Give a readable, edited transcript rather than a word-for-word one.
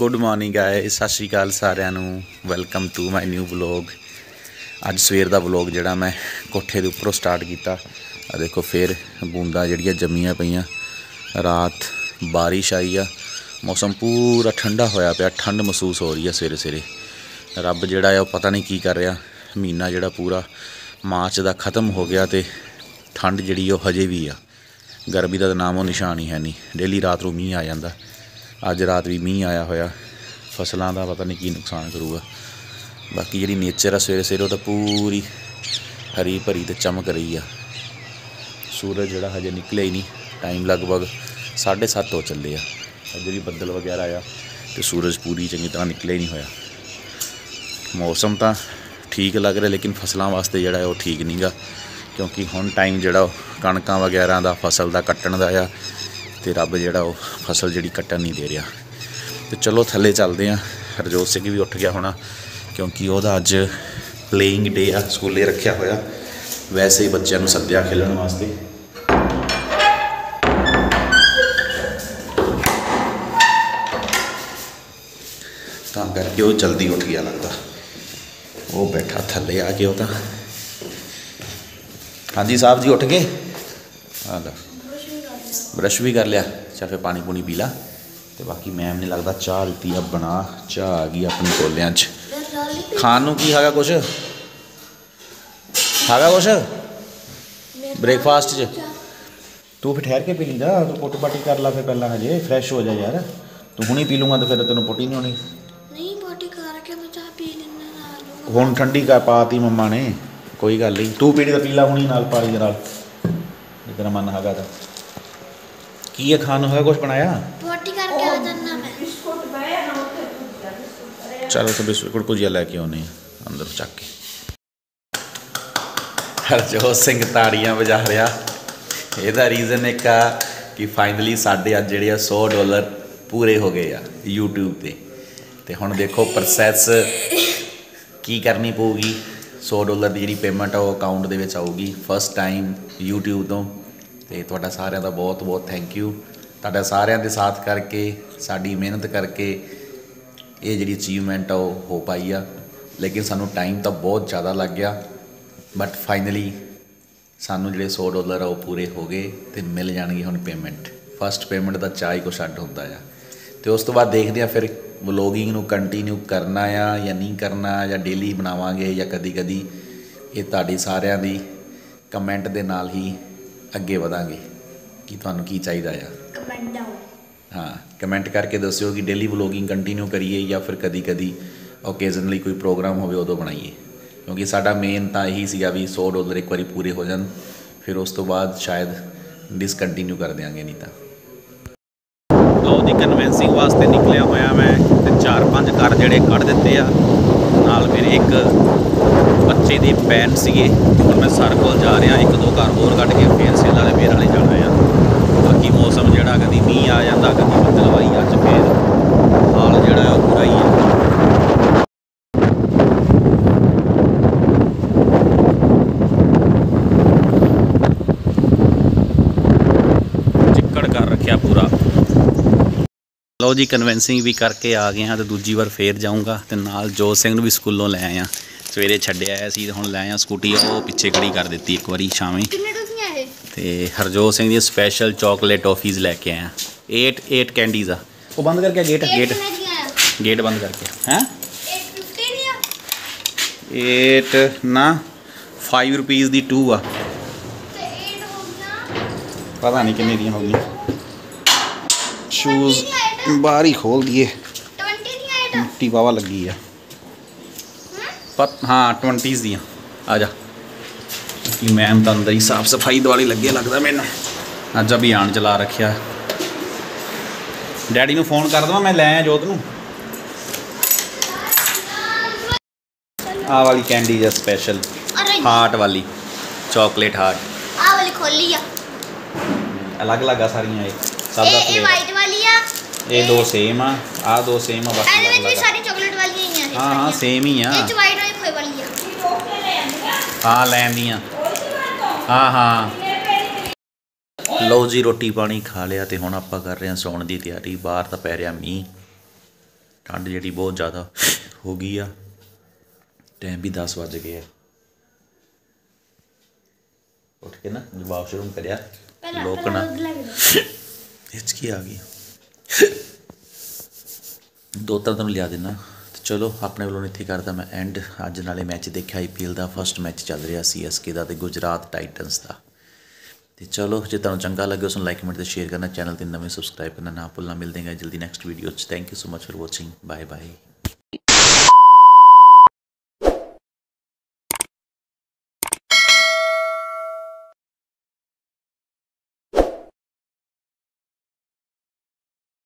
Good morning guys, सत श्री अकाल सारिਆਂ ਨੂੰ। Welcome to my new vlog. अज सवेर का व्लॉग जिहड़ा मैं कोठे के उपरों स्टार्ट किया। देखो फिर बूंदा जिहड़ियां जम्मियां पईयां, रात बारिश आई आ, मौसम पूरा ठंडा होया पिया, ठंड महसूस हो रही है सवेरे सवेरे। रब जिहड़ा है पता नहीं की कर रहा, महीना जिहड़ा पूरा मार्च का खत्म हो गया तो ठंड जिहड़ी हजे भी आ, गर्मी का नामो निशान ही है नहीं। डेली रात को मीह आ जाता, अज रात भी मीह आया होया, फसलों का पता नहीं की नुकसान करूगा। बाकी जी नेचर आ सवेरे सवेरे तो पूरी हरी भरी तो चमक रही है। सूरज जो हजे निकले ही नहीं, टाइम लगभग 7:30 हो चले आ, अजे भी बदल वगैरह आया तो सूरज पूरी चंगी तरह निकले ही नहीं होया। मौसम तो ठीक लग रहा लेकिन फसलों वास्ते जोड़ा वो ठीक नहीं गा, क्योंकि हुण टाइम जो कणक वगैरह का फसल का कट्टन का आ, तो रब जो फसल जी कट्टन नहीं दे रहा। तो चलो थले चलते हैं। हरजोत सिंह भी उठ गया होना क्योंकि वह अज प्लेइंग डे आ, स्कूले रखा होया, वैसे ही बच्चों सद्या खेलन वास्ते। तां करके वह जल्दी उठ गया लगता, वो बैठा थले आ गया। तो हाँ जी साहब जी उठ गए, हाँ ब्रश भी कर लिया, अच्छा फिर पानी पूनी पी ला। तो बाकी मैम ने लगता चाह दी है बना, चाह आ गई अपने कोलियां च। खानू की है कुछ, है कुछ ब्रेकफास्ट च? तू फिर ठहर के पी लीजा, तू पुट पाटी कर ला फिर पहला, हजे फ्रैश हो जा यार। तू हुणी पी लूंगा तो फिर तेन पुटी नहीं होनी। हुण ठंडी कर पाती मम्मा ने, कोई गल नहीं, तू पीड़ी तो पी ला हुणी नाल पानी दे नाल, जे तेरा मन हैगा तां। की है खान होगा कुछ बनाया? रोटी करके आ जाना मैं। बिस्कुट बनाया ना उधर, चलो सब बिस्कुट भुजिया लेके आने अंदर चक के। हरजोत सिंह ताड़ियां बजा रहा, यदा रीजन एक आ कि फाइनली साढ़े अज जे $100 पूरे हो गए आ यूट्यूब ते हुण देखो प्रोसैस की करनी पऊगी। $100 की जी पेमेंट आ अकाउंट दे विच आऊगी फस्ट टाइम यूट्यूब तो। ते तुहाडा सारिआं दा बहुत बहुत थैंक यू, तुहाडा सारिआं दे साथ करके साडी मेहनत करके ये जिहड़ी अचीवमेंट हो पाई आ। लेकिन सानू टाइम तो बहुत ज़्यादा लग गया, बट फाइनली सानू जिहड़े $100 आ पूरे हो गए तो मिल जाणगे हुण पेमेंट। फस्ट पेमेंट का चाह ही कुछ अड होंदा आ। तो उस तो बाद देखदे आ फिर व्लॉगिंग नू कंटिन्यू करना आ या नहीं करना, या डेली बनावांगे या कदी कदी। ये तुहाडे सारिआं दी कमेंट दे नाल ही अगे वधांगे कि तुहानू की चाहिदा आ। कमेंट डाउन, हाँ कमेंट करके दस्सिओ कि डेली व्लॉगिंग कंटिन्यू करिए या फिर कदी कदी ओकेजनली कोई प्रोग्राम होवे उदों बनाइए। क्योंकि साडा मेन तां यही सीगा भी $100 एक बारी पूरे हो जान, फिर उस तो बाद शायद डिसकंटिन्यू कर देंगे नहीं तां। लो जी कन्वेंसिंग वास्ते निकलिया होया मैं, ते 4-5 घर जिहड़े कढ़ दित्ते आ, नाल मेरे एक बच्चे दी भैन सीगे। हुण मैं सर कोल जा रहा, 1-2 घर होर कढ़ के फिर सेला दे बेर वाले जाना आ। बाकी मौसम जिहड़ा कदी मींह आ जांदा कदी बदल आई, अज फिर हाल जिहड़ा ओह बुरा ही आ। लो जी कन्वेंसिंग भी करके आ गए हैं तो दूजी बार फिर जाऊँगा। तो नाल जोत सिंह भी स्कूलों लै आए, सवेरे छड्डे आया सी, हुण लै आए स्कूटी, वो पिछे खड़ी कर दी एक बारी शामें। तो हरजोत सिंह दी स्पैशल चॉकलेट टॉफीज लैके आया, 8 कैंडीज़ आ। वो बंद करके गेट गेट गेट बंद करके हैं 8 ना 5 रुपीज़ की 2 आ, पता नहीं कितनी दी होगी। शूज़ बाहर ही खोल दिए, मिट्टी वावा लगी है पर हाँ 20s दियाँ। आ जा कि मैम तो अंदर ही साफ सफाई दुआली लगी लगता मैंने, अज अभियान चला रखिया। डैडी नूं फोन कर दवा मैं लै आया जोत नूं। आ वाली कैंडी है स्पैशल हार्ट वाली, चॉकलेट हार्ट, आ वाली खोली है अलग अलग आ सारियां। वाइट वाली आ, ये 2 सेम आ 2 सेम आ, बाकी अलग अलग सारी चॉकलेट वाली ही हैं। हां हां सेम ही आ, ये वाइट वाली खोए वाली आ, हां लैंदियां। हां हां लो जी रोटी पानी खा लिया, ते हुण आपां कर रहे हैं सौण दी तैयारी। बाहर तां पै रिहा मींह, ठंड जी बहुत ज़्यादा हो गई आ। टाइम भी 10 बज गए। उठ के ना जवाब शुरू करिया लोकना हिचकी आ गई। दो तरह तुम लिया देना। चलो अपने वालों इत्थे करदा मैं एंड। अज नाले मैच देखा IPL का फस्ट मैच चल रहा CSK का गुजरात टाइटन्स का। तो चलो जो तुहानू चंगा लगे उसनू लाइक कमेंट तो शेयर करना। चैनल ते नवें सबसक्राइब करना ना भुलना। मिलते हैं जल्दी next video. Thank you so much for watching. Bye bye.